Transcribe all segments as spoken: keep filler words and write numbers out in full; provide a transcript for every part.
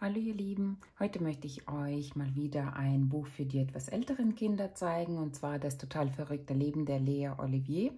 Hallo ihr Lieben, heute möchte ich euch mal wieder ein Buch für die etwas älteren Kinder zeigen, und zwar das total verrückte Leben der Lea Olivier.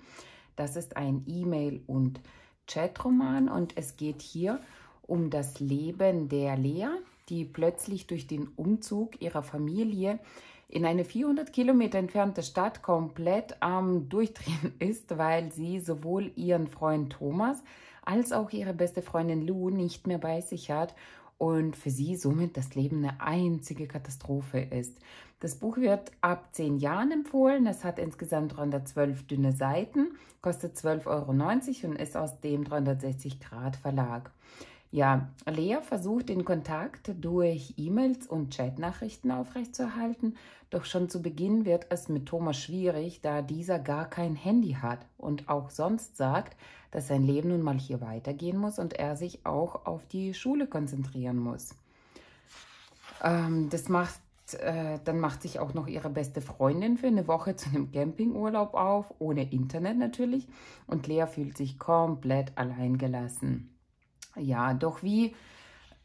Das ist ein E-Mail- und Chatroman und es geht hier um das Leben der Lea, die plötzlich durch den Umzug ihrer Familie in eine vierhundert Kilometer entfernte Stadt komplett am Durchdrehen ist, weil sie sowohl ihren Freund Thomas als auch ihre beste Freundin Lou nicht mehr bei sich hat und für sie somit das Leben eine einzige Katastrophe ist. Das Buch wird ab zehn Jahren empfohlen. Es hat insgesamt dreihundertzwölf dünne Seiten, kostet zwölf Euro neunzig und ist aus dem dreihundertsechzig Grad Verlag. Ja, Lea versucht, den Kontakt durch E-Mails und Chatnachrichten aufrechtzuerhalten, doch schon zu Beginn wird es mit Thomas schwierig, da dieser gar kein Handy hat und auch sonst sagt, dass sein Leben nun mal hier weitergehen muss und er sich auch auf die Schule konzentrieren muss. Ähm, das macht, äh, dann macht sich auch noch ihre beste Freundin für eine Woche zu einem Campingurlaub auf, ohne Internet natürlich, und Lea fühlt sich komplett alleingelassen. Ja, doch wie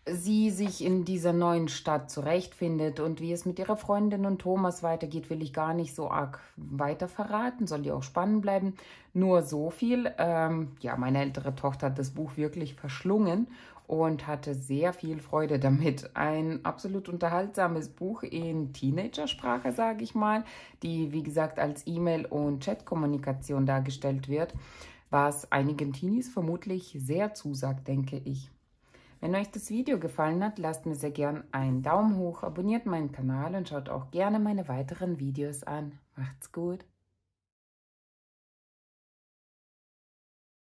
sie sich in dieser neuen Stadt zurechtfindet und wie es mit ihrer Freundin und Thomas weitergeht, will ich gar nicht so arg weiter verraten, soll ja auch spannend bleiben. Nur so viel, ähm, ja, meine ältere Tochter hat das Buch wirklich verschlungen und hatte sehr viel Freude damit. Ein absolut unterhaltsames Buch in Teenagersprache, sage ich mal, die, wie gesagt, als E-Mail- und Chatkommunikation dargestellt wird, was einigen Teenies vermutlich sehr zusagt, denke ich. Wenn euch das Video gefallen hat, lasst mir sehr gern einen Daumen hoch, abonniert meinen Kanal und schaut auch gerne meine weiteren Videos an. Macht's gut!